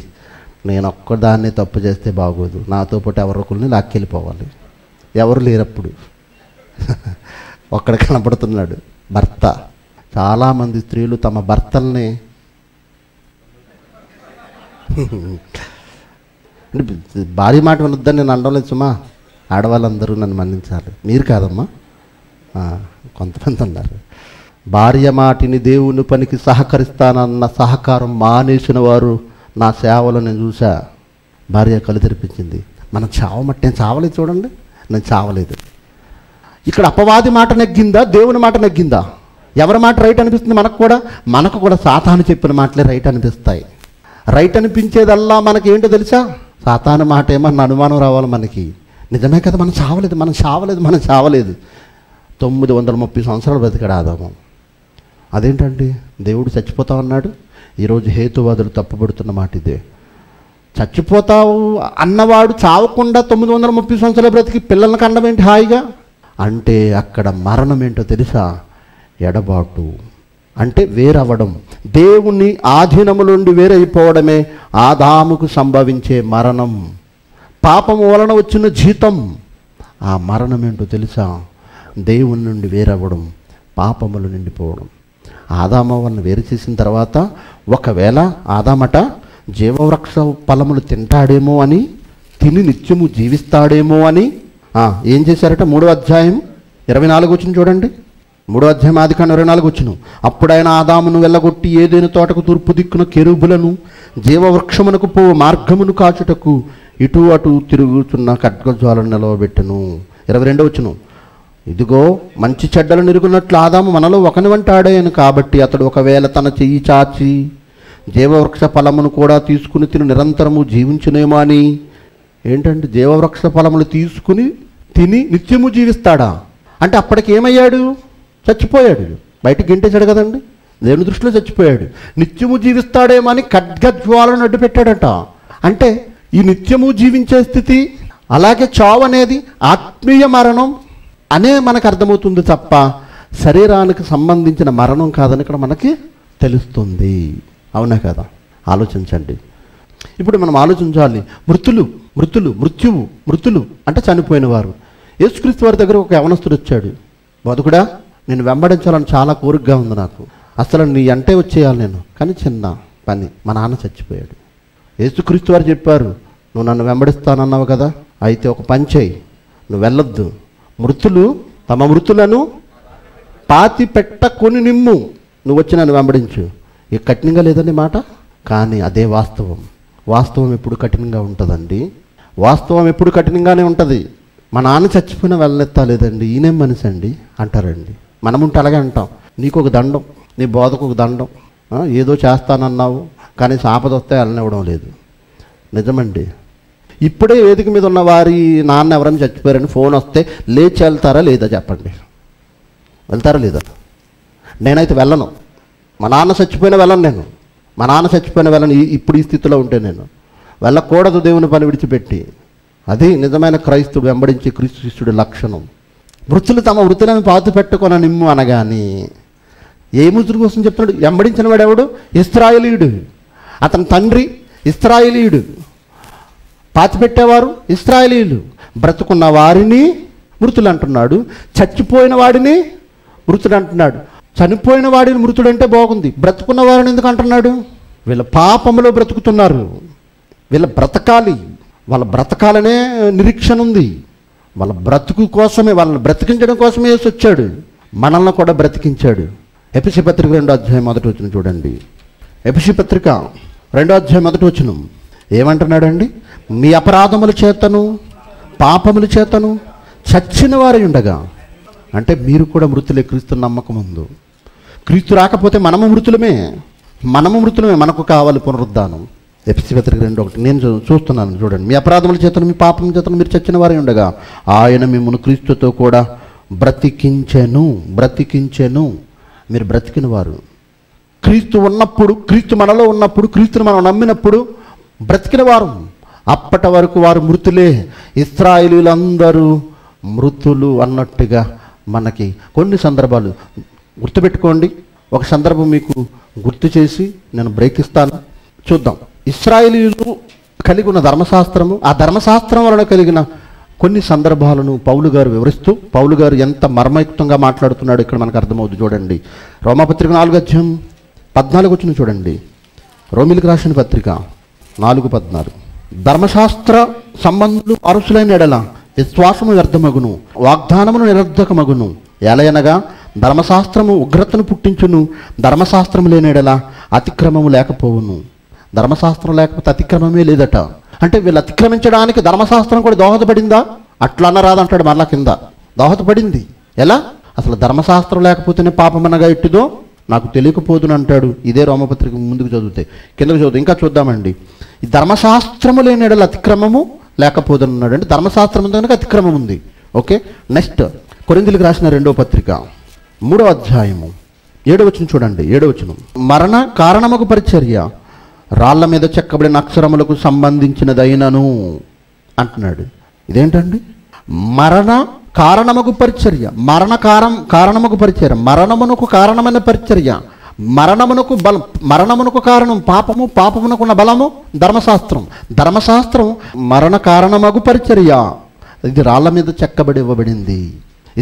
నేను ఒక్కదాన్నే తప్పు చేస్తే బాగోదు, నాతో పాటు ఎవరొకరిని లాక్కెళ్ళిపోవాలి. ఎవరు లేరప్పుడు ఒక్కడ కనపడుతున్నాడు భర్త. చాలామంది స్త్రీలు తమ భర్తల్ని భార్య మాట వినొద్దని నేను అనడం లేదు సుమా. ఆడవాళ్ళందరూ నన్ను మన్నించాలి, మీరు కాదమ్మా. కొంతమంది అన్నారు భార్య మాటిని దేవుని పనికి సహకరిస్తానన్న సహకారం మానేసిన వారు నా సేవలు నేను చూసా. భార్య కళ్ళు తెరిపించింది. మనం చావమట్టి నేను చావలేదు చూడండి, నేను చావలేదు. ఇక్కడ అపవాది మాట నెగ్గిందా దేవుని మాట నెగ్గిందా? ఎవరి మాట రైట్ అనిపిస్తుంది? మనకు కూడా మనకు కూడా సాతాను చెప్పిన మాటలే రైట్ అనిపిస్తాయి. రైట్ అనిపించేదల్లా మనకి ఏంటో తెలుసా? సాతాను మాట ఏమన్నా అనుమానం రావాలి మనకి. నిజమే కదా, మనం చావలేదు మనం చావలేదు మనం చావలేదు తొమ్మిది వందల ముప్పై సంవత్సరాలు బ్రతికాడు ఆదాము. అదేంటండి దేవుడు చచ్చిపోతా అన్నాడు? ఈరోజు హేతువాదులు తప్పుపడుతున్న మాట ఇదే. చచ్చిపోతావు అన్నవాడు చావకుండా తొమ్మిది వందల ముప్పై సంవత్సరాలు బ్రతికి పిల్లలకి అన్నం ఏంటి హాయిగా? అంటే అక్కడ మరణం ఏంటో తెలుసా? ఎడబాటు. అంటే వేరవ్వడం, దేవుని ఆధీనములుండి వేరైపోవడమే ఆదాముకు సంభవించే మరణం. పాపం వలన వచ్చిన జీతం, ఆ మరణం ఏంటో తెలుసా? దేవుని నుండి వేరవ్వడం, పాపములు నిండిపోవడం. ఆదాము వలన వేరు చేసిన తర్వాత ఒకవేళ ఆదామట జీవవృక్ష ఫలములు తింటాడేమో అని, తిని నిత్యము జీవిస్తాడేమో అని ఏం చేశారట? మూడో అధ్యాయం ఇరవై నాలుగు వచ్చిన చూడండి. మూడో అధ్యాయం ఆదికాండం ఇరవై నాలుగు వచ్చిన అప్పుడు ఆయన ఆదామును వెళ్ళగొట్టి ఏదైనా తోటకు తూర్పు దిక్కున కెరూబులను జీవవృక్షమునకు పో మార్గమును కాచుటకు ఇటు అటు తిరుగుతున్న ఖడ్గజ్వాలను నిలవబెట్టను. ఇరవై రెండో వచ్చిన ఇదిగో మంచి చెడ్డలు నిరుగున్నట్లు ఆదాము మనలో ఒకని వంట ఆడాయను కాబట్టి అతడు ఒకవేళ తన చెయ్యి చాచి జీవవృక్ష ఫలమును కూడా తీసుకుని తిని నిరంతరము జీవించునేమో అని. ఏంటంటే జీవవృక్ష ఫలములు తీసుకుని తిని నిత్యము జీవిస్తాడా? అంటే అప్పటికి ఏమయ్యాడు? చచ్చిపోయాడు. బయటకు గెంటేశాడు కదండి, దేవుని దృష్టిలో చచ్చిపోయాడు. నిత్యము జీవిస్తాడేమో అని ఖడ్గజ్వాలను అడ్డు పెట్టాడట. అంటే ఈ నిత్యము జీవించే స్థితి, అలాగే చావు అనేది ఆత్మీయ మరణం అనే మనకు అర్థమవుతుంది తప్ప శరీరానికి సంబంధించిన మరణం కాదని ఇక్కడ మనకి తెలుస్తుంది. అవునా కదా? ఆలోచించండి. ఇప్పుడు మనం ఆలోచించాలి. మృతులు మృతులు మృత్యువు మృతులు అంటే చనిపోయిన వారు. యేసుక్రీస్తు వారి దగ్గర ఒక యవనస్తుడు వచ్చాడు. బతుకుడా, నేను వెంబడించాలని చాలా కోరికగా ఉంది నాకు, అసలు నీ అంటే వచ్చేయాలి నేను, కానీ చిన్న పని, మా నాన్న చచ్చిపోయాడు. యేసుక్రీస్తు వారు చెప్పారు, నువ్వు నన్ను వెంబడిస్తానన్నావు కదా, అయితే ఒక పని చేయి, నువ్వు వెళ్ళొద్దు, మృతులు తమ మృతులను పాతి పెట్టకొని నిమ్ము, నువ్వు వచ్చి నన్ను వెంబడించు. ఇక కఠినంగా లేదనే మాట, కానీ అదే వాస్తవం. వాస్తవం ఎప్పుడు కఠినంగా ఉంటుందండి? వాస్తవం ఎప్పుడు కఠినంగానే ఉంటుంది. మా నాన్న చచ్చిపోయినా వెళ్ళెత్తా లేదండి, ఈయనేం మనిషి అండి అంటారండి. మనముంటే అలాగే అంటాం, నీకు ఒక దండం, నీ బోధకు ఒక దండం, ఏదో చేస్తానన్నావు కానీ ఆపద వస్తే వెళ్ళనివ్వడం లేదు. నిజమండి. ఇప్పుడే వేదిక మీద ఉన్న వారి నాన్న ఎవరైనా చచ్చిపోయారని ఫోన్ వస్తే లేచి వెళ్తారా లేదా చెప్పండి? వెళ్తారా లేదా? నేనైతే వెళ్ళను. మా నాన్న చచ్చిపోయినా వెళ్ళను నేను మా నాన్న చచ్చిపోయినా వెళ్ళను. ఇప్పుడు ఈ స్థితిలో ఉంటే నేను వెళ్ళకూడదు, దేవుని పని విడిచిపెట్టి. అది నిజమైన క్రైస్తుడు, వెంబడించే క్రీస్తు శిష్యుడి లక్షణం. మృతులు తమ వృత్తులను పాతు పెట్టుకొని నిమ్ము అనగాని ఏ మృతుల కోసం చెప్తున్నాడు? వెంబడించిన వాడు ఎవడు? ఇస్రాయేలీయుడు. అతని తండ్రి ఇస్రాయేలీయుడు, పాతి పెట్టేవారు ఇస్రాయేలీయులు. బ్రతుకున్న వారిని మృతులు అంటున్నాడు, చచ్చిపోయిన వాడిని మృతుడు అంటున్నాడు. చనిపోయిన వాడిని మృతుడు అంటే బాగుంది, బ్రతుకున్న వారిని ఎందుకు అంటున్నాడు? వీళ్ళ పాపంలో బ్రతుకుతున్నారు, వీళ్ళ బ్రతకాలి, వాళ్ళ బ్రతకాలనే నిరీక్షణ ఉంది, వాళ్ళ బ్రతుకు కోసమే, వాళ్ళని బ్రతికించడం కోసమే వేసి వచ్చాడు. మనల్ని కూడా బ్రతికించాడు. ఎఫెసీ పత్రిక రెండో అధ్యాయం మొదటి వచనం చూడండి. ఎఫెసీ పత్రిక రెండో అధ్యాయం మొదటి వచనం ఏమంటున్నాడండి? మీ అపరాధముల చేతను పాపముల చేతను చచ్చిన వారై ఉండగా, అంటే మీరు కూడా మృతులే క్రీస్తు నమ్మకం ముందు. క్రీస్తు రాకపోతే మనము మృతులమే, మనము మృతులమే మనకు కావాలి పునరుద్ధానం. ఎఫెసీ పత్రిక రెండు ఒకటి నేను చూస్తున్నాను చూడండి. మీ అపరాధముల చేతను మీ పాపం చేతను మీరు చచ్చిన వారై ఉండగా ఆయన మిమ్మల్ని క్రీస్తుతో కూడా బ్రతికించెను. బ్రతికించెను, మీరు బ్రతికిన వారు. క్రీస్తు ఉన్నప్పుడు, క్రీస్తు మనలో ఉన్నప్పుడు, క్రీస్తుని మనం నమ్మినప్పుడు బ్రతికిన వారు. అప్పటి వరకు వారు మృతులే. ఇశ్రాయేలీయులందరూ మృతులు అన్నట్టుగా మనకి కొన్ని సందర్భాలు గుర్తుపెట్టుకోండి. ఒక సందర్భం మీకు గుర్తు చేసి నేను బ్రేక్ ఇస్తాను, చూద్దాం. ఇశ్రాయేలీయులు కలిగి ఉన్న ధర్మశాస్త్రము, ఆ ధర్మశాస్త్రం వలన కలిగిన కొన్ని సందర్భాలను పౌలు గారు వివరిస్తూ, పౌలు గారు ఎంత మర్మయుక్తంగా మాట్లాడుతున్నాడు ఇక్కడ మనకు అర్థమవుతుంది చూడండి. రోమాపత్రిక నాలుగు అధ్యాయం పద్నాలుగు వచ్చిన చూడండి. రోమిలకు రాసిన పత్రిక నాలుగు పద్నాలుగు. ధర్మశాస్త్ర సంబంధులు అరుసులైన ఎడల విశ్వాసము వ్యర్థమగును, వాగ్దానమును నిరర్ధకమగును. ఎలయనగా ధర్మశాస్త్రము ఉగ్రతను పుట్టించును, ధర్మశాస్త్రము లేని ఎడల అతిక్రమము లేకపోవును. ధర్మశాస్త్రం లేకపోతే అతిక్రమమే లేదట. అంటే వీళ్ళు అతిక్రమించడానికి ధర్మశాస్త్రం కూడా దోహదపడిందా? అట్లా అనరాదంటాడు మరలా కింద. దోహదపడింది. ఎలా అసలు ధర్మశాస్త్రం లేకపోతేనే పాపమనగా ఎట్టిదో నాకు తెలియకపోదును అంటాడు. ఇదే రోమపత్రిక ముందుకు చదువుతే కిందకు చదువు ఇంకా చూద్దామండి. ఈ ధర్మశాస్త్రము లేని ఎడల అతిక్రమము లేకపోదును అన్నాడు. అంటే ధర్మశాస్త్రం కనుక అతిక్రమం ఉంది. ఓకే, నెక్స్ట్ కొరింథీయులకు రాసిన రెండో పత్రిక మూడవ అధ్యాయము ఏడవచనం చూడండి. ఏడవచనం మరణ కారణముకు పరిచర్య రాళ్ల మీద చెక్కబడిన అక్షరములకు సంబంధించినదైనను అంటున్నాడు. ఇదేంటండి మరణ కారణముకు పరిచర్య, మరణ కారం కారణముకు పరిచర్య, మరణమునకు కారణమైన పరిచర్య, మరణమునకు బలం, మరణమునకు కారణం పాపము, పాపమునకున్న బలము ధర్మశాస్త్రం, ధర్మశాస్త్రం మరణ కారణమగు పరిచర్య. ఇది రాళ్ల మీద చెక్కబడి ఇవ్వబడింది.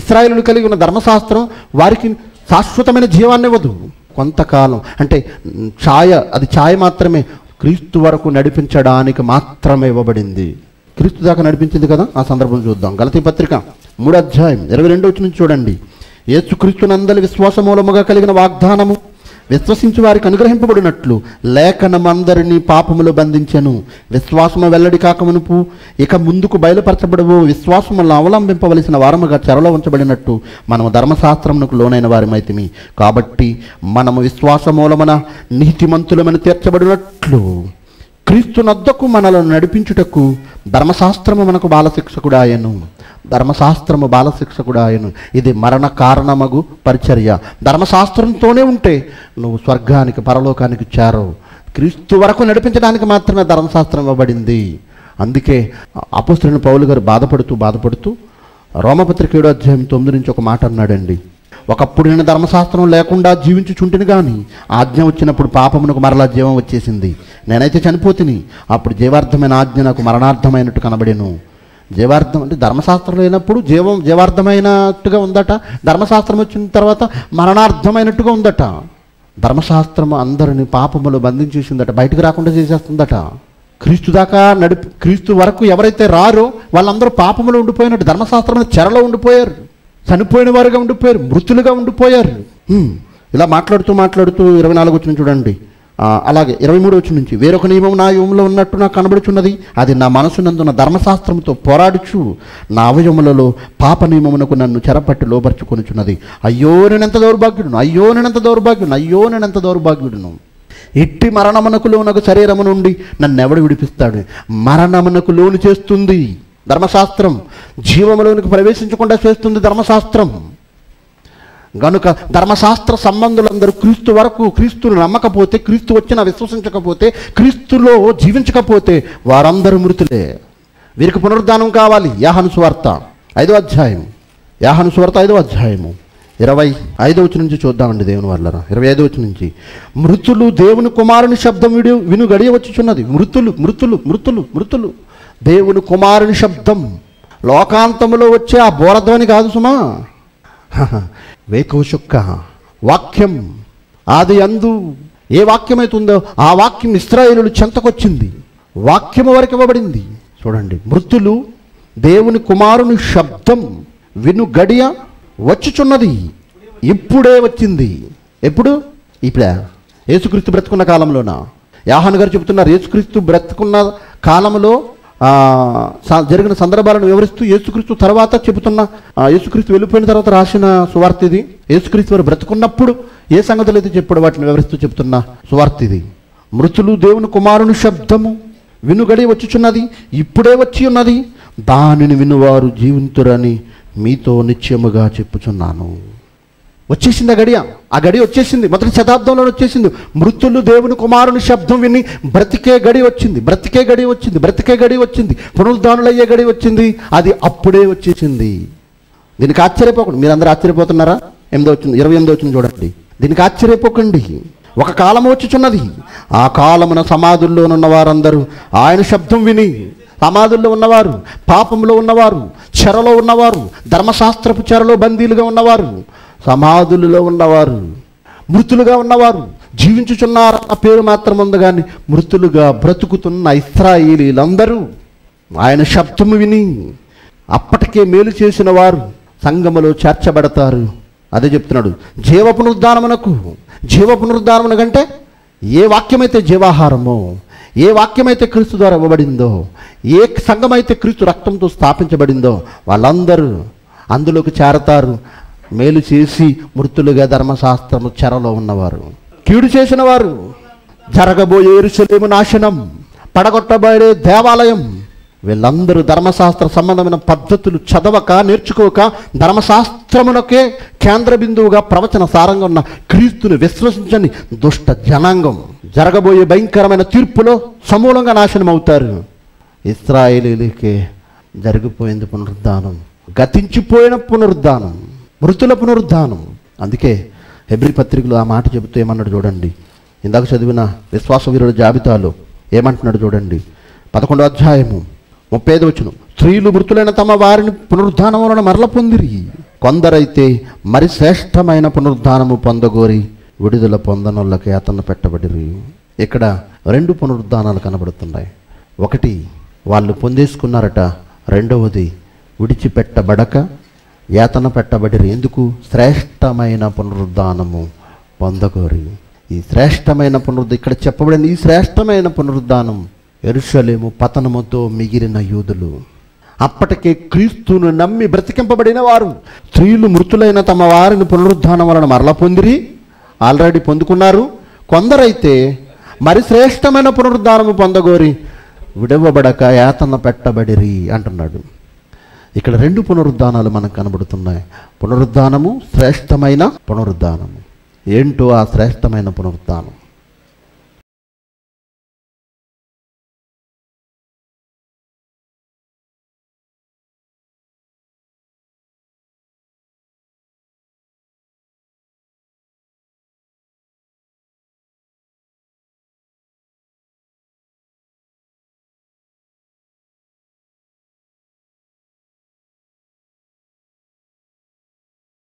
ఇశ్రాయేలులు కలిగి ఉన్న ధర్మశాస్త్రం వారికి శాశ్వతమైన జీవాన్ని ఇవ్వదు. కొంతకాలం అంటే ఛాయ, అది ఛాయ మాత్రమే, క్రీస్తు వరకు నడిపించడానికి మాత్రమే ఇవ్వబడింది. క్రీస్తు దాకా నడిపించింది కదా. ఆ సందర్భం చూద్దాం. గలతీ పత్రిక మూడు అధ్యాయం ఇరవై రెండో వచనం చూడండి. యేసుక్రీస్తు నందలి విశ్వాస మూలముగా కలిగిన వాగ్దానము విశ్వసించి వారికి అనుగ్రహింపబడినట్లు లేఖనమందరినీ పాపములో బంధించెను. విశ్వాసము వెల్లడి కాకమునుపు ఇక ముందుకు బయలుపరచబడవు విశ్వాసములను అవలంబింపవలసిన వారముగా చెరలో ఉంచబడినట్టు మనము ధర్మశాస్త్రమునకు లోనైన వారమైతిమి. కాబట్టి మనము విశ్వాస మూలమున నీతిమంతులమని తీర్చబడినట్లు క్రీస్తునొద్దకు మనలను నడిపించుటకు ధర్మశాస్త్రము మనకు బాలశిక్షకుడాయను. ధర్మశాస్త్రము బాలశిక్షకుడాయను. ఇది మరణ కారణమగు పరిచర్య. ధర్మశాస్త్రంతోనే ఉంటే నువ్వు స్వర్గానికి పరలోకానికి చేరవు. క్రీస్తు వరకు నడిపించడానికి మాత్రమే ధర్మశాస్త్రం ఇవ్వబడింది. అందుకే అపొస్తలుడైన పౌలు గారు బాధపడుతూ బాధపడుతూ రోమపత్రిక ఏడో అధ్యాయం తొమ్మిది నుంచి ఒక మాట అన్నాడండి. ఒకప్పుడు నేను ధర్మశాస్త్రం లేకుండా జీవించుచుంటిని, కానీ ఆజ్ఞ వచ్చినప్పుడు పాపమునకు మరలా జీవం వచ్చేసింది. నేనైతే చనిపోతిని, అప్పుడు జీవార్థమైన ఆజ్ఞ నాకు మరణార్థమైనట్టు కనబడేను. జీవార్థం అంటే ధర్మశాస్త్రం లేనప్పుడు జీవం జీవార్థమైనట్టుగా ఉందట, ధర్మశాస్త్రం వచ్చిన తర్వాత మరణార్థమైనట్టుగా ఉందట. ధర్మశాస్త్రం అందరిని పాపములో బంధించేసిందట, బయటకు రాకుండా చేసేస్తుందట. క్రీస్తు దాకా నడి క్రీస్తు వరకు ఎవరైతే రారో వాళ్ళందరూ పాపములో ఉండిపోయినట్టు, ధర్మశాస్త్రం చెరలో ఉండిపోయారు, చనిపోయిన వారుగా ఉండిపోయారు, మృతులుగా ఉండిపోయారు. ఇలా మాట్లాడుతూ మాట్లాడుతూ ఇరవై నాలుగు వచ్చిన చూడండి. అలాగే ఇరవై మూడు వచ్చిన నుంచి వేరొక నియమం నా యువంలో ఉన్నట్టు నాకు కనబడుచున్నది, అది నా మనసునందున్న ధర్మశాస్త్రంతో పోరాడుచు నా అవయములలో పాప నియమమునకు నన్ను చెరపట్టి లోపరుచుకొనుచున్నది. అయ్యో నేనెంత దౌర్భాగ్యుడును, అయ్యో నేనెంత దౌర్భాగ్యుడును, అయ్యో నేనెంత దౌర్భాగ్యుడును. ఇట్టి మరణమునకు లోనగు శరీరము నుండి నన్ను ఎవడు విడిపిస్తాడు? మరణమునకు లోను చేస్తుంది ధర్మశాస్త్రం, జీవములోనికి ప్రవేశించకుండా చేస్తుంది ధర్మశాస్త్రం. గనుక ధర్మశాస్త్ర సంబంధులందరూ క్రీస్తు వరకు, క్రీస్తును నమ్మకపోతే, క్రీస్తు వచ్చినా విశ్వసించకపోతే, క్రీస్తులో జీవించకపోతే వారందరూ మృతులే. వీరికి పునరుద్ధానం కావాలి. యాహను సువార్త ఐదో అధ్యాయం, యాహను సువార్త ఐదో అధ్యాయము ఇరవై ఐదో వచనం నుంచి చూద్దామండి. దేవుని వాళ్ళరా ఇరవై ఐదో వచనం నుంచి మృతులు దేవుని కుమారుని శబ్దం విడి విను గడియ వచ్చుచున్నది. మృతులు మృతులు మృతులు మృతులు దేవుని కుమారుని శబ్దం. లోకాంతములో వచ్చే ఆ బోరధ్వని కాదు సుమా, వేకోశుక్క వాక్యం ఆది అందు ఏ వాక్యం అవుతుందో ఆ వాక్యం ఇశ్రాయేలుల చెంతకొచ్చింది, వాక్యము వరకు ఇవ్వబడింది. చూడండి, మృతులు దేవుని కుమారుని శబ్దం విను గడియ వచ్చుచున్నది. ఇప్పుడే వచ్చింది. ఎప్పుడు? ఇప్పుడే. యేసుక్రీస్తు బ్రతుకున్న కాలంలోన యోహాను గారు చెబుతున్నారు. యేసుక్రీస్తు బ్రతుకున్న కాలంలో జరిగిన సందర్భాలను వివరిస్తూ యేసుక్రీస్తు తర్వాత చెబుతున్న, యేసుక్రీస్తు వెళ్ళిపోయిన తర్వాత రాసిన సువార్త ఇది. యేసుక్రీస్తు వారు బ్రతుకున్నప్పుడు ఏ సంగతులు అయితే చెప్పాడు వాటిని వివరిస్తూ చెబుతున్న సువార్త ఇది. మృతులు దేవుని కుమారుని శబ్దము వినుగడి వచ్చుచున్నది, ఇప్పుడే వచ్చి ఉన్నది, దానిని వినువారు జీవింతురని మీతో నిశ్చయముగా చెప్పుచున్నాను. వచ్చేసింది ఆ గడియ, ఆ గడియ వచ్చేసింది. మొదటి శతాబ్దంలో వచ్చేసింది. మృతులు దేవుని కుమారుని శబ్దం విని బ్రతికే గడి వచ్చింది, బ్రతికే గడి వచ్చింది, బ్రతికే గడి వచ్చింది, పునరుద్ధానులయ్యే గడి వచ్చింది. అది అప్పుడే వచ్చేసింది. దీనికి ఆశ్చర్యపోకండి. మీరందరూ ఆశ్చర్యపోతున్నారా? ఎనిమిదో వచ్చింది, ఇరవై ఎనిమిదో వచ్చింది చూడండి. దీనికి ఆశ్చర్యపోకండి. ఒక కాలం వచ్చుచున్నది, ఆ కాలమున సమాధుల్లోనున్న వారందరూ ఆయన శబ్దం విని, సమాధుల్లో ఉన్నవారు, పాపంలో ఉన్నవారు, చెరలో ఉన్నవారు, ధర్మశాస్త్రపు చెరలో బందీలుగా ఉన్నవారు, సమాధులలో ఉన్నవారు, మృతులుగా ఉన్నవారు, జీవించుచున్నారు అన్న పేరు మాత్రం ఉంది కానీ మృతులుగా బ్రతుకుతున్న ఇశ్రాయేలీలందరూ ఆయన శబ్దము విని అప్పటికే మేలు చేసిన వారు సంఘములో చేర్చబడతారు. అదే చెప్తున్నాడు. జీవ పునరుద్ధానమునకు, జీవ పునరుద్ధానమున కంటే ఏ వాక్యమైతే జీవాహారమో, ఏ వాక్యమైతే క్రీస్తు ద్వారా ఇవ్వబడిందో, ఏ సంఘమైతే క్రీస్తు రక్తంతో స్థాపించబడిందో వాళ్ళందరూ అందులోకి చేరతారు. మేలు చేసి మృతులుగా ధర్మశాస్త్రము చెరలో ఉన్నవారు. కీడు చేసిన వారు జరగబోయే యెరూషలేము నాశనం, పడగొట్టబడే దేవాలయం, వీళ్ళందరూ ధర్మశాస్త్ర సంబంధమైన పద్ధతులు చదవక నేర్చుకోక ధర్మశాస్త్రమునకే కేంద్ర బిందువుగా ప్రవచన సారంగా ఉన్న క్రీస్తుని విశ్వసించని దుష్ట జనాంగం జరగబోయే భయంకరమైన తీర్పులో సమూలంగా నాశనం అవుతారు. ఇశ్రాయేలీయులకే జరిగిపోయింది పునరుద్ధానం, గతించిపోయిన పునరుద్ధానం, మృతుల పునరుద్ధానం. అందుకే హెబ్రీ పత్రికలో ఆ మాట చెబుతూ ఏమన్నాడు చూడండి, ఇందాక చదివిన విశ్వాస వీరుల జాబితాలో ఏమంటున్నాడు చూడండి, పదకొండో అధ్యాయము ముప్పై ఐదు వచనం, స్త్రీలు మృతులైన తమ వారిని పునరుద్ధానం వలన మరల పొందిరి, కొందరైతే మరి శ్రేష్టమైన పునరుద్ధానము పొందగోరి విడుదల పొందనులకి అతను పెట్టబడిరి. ఇక్కడ రెండు పునరుద్ధానాలు కనబడుతున్నాయి. ఒకటి వాళ్ళు పొందేసుకున్నారట, రెండవది విడిచిపెట్టబడక యాతన పెట్టబడిరి. ఎందుకు? శ్రేష్టమైన పునరుద్ధానము పొందగోరి. ఈ శ్రేష్టమైన పునరుద్ధ ఇక్కడ చెప్పబడిన ఈ శ్రేష్టమైన పునరుద్ధానం యెరూషలేము పతనముతో మిగిలిన యూదులు, అప్పటికే క్రీస్తును నమ్మి బ్రతికింపబడిన వారు. స్త్రీలు మృతులైన తమ వారిని పునరుద్ధానం వలన మరల పొందిరి, ఆల్రెడీ పొందుకున్నారు. కొందరైతే మరి శ్రేష్టమైన పునరుద్ధానము పొందగోరి విడవబడక యాతన పెట్టబడిరి అంటున్నాడు. ఇక్కడ రెండు పునరుద్ధానాలు మనకు కనబడుతున్నాయి. పునరుద్ధానము శ్రేష్టమైన పునరుద్ధానము. ఏంటో ఆ శ్రేష్టమైన పునరుద్ధానం?